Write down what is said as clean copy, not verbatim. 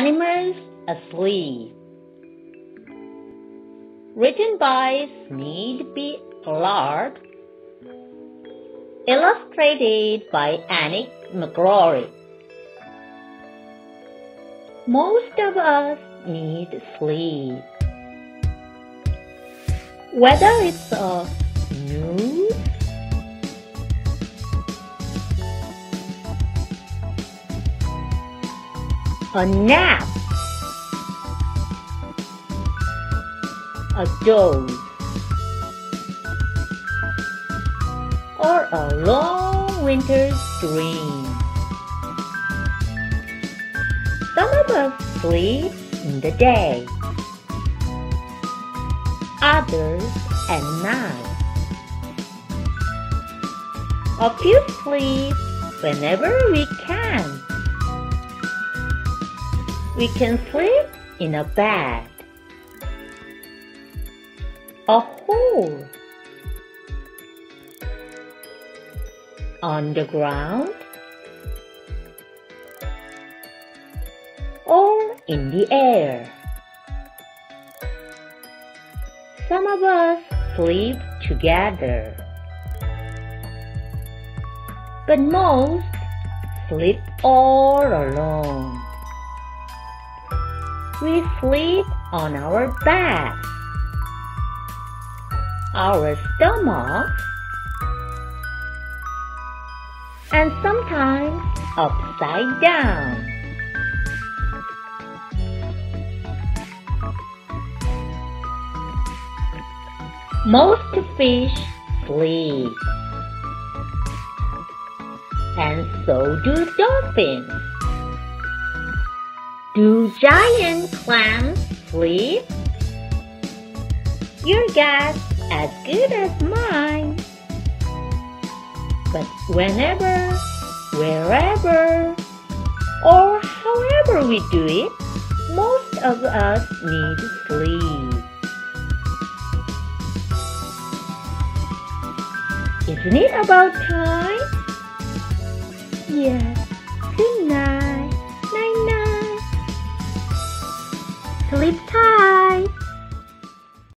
Animals Asleep, written by Sneed B. Clark, illustrated by Annick McGlory. Most of us need sleep. Whether it's a snooze, a nap, a doze, or a long winter's dream. Some of us sleep in the day, others at night. A few sleep whenever we can. We can sleep in a bed, a hole, on the ground, or in the air. Some of us sleep together, but most sleep all alone. We sleep on our backs, our stomachs, and sometimes upside down. Most fish sleep, and so do dolphins. Do giant clams sleep? Your guess as good as mine. But whenever, wherever, or however we do it, most of us need sleep. Isn't it about time? Yeah.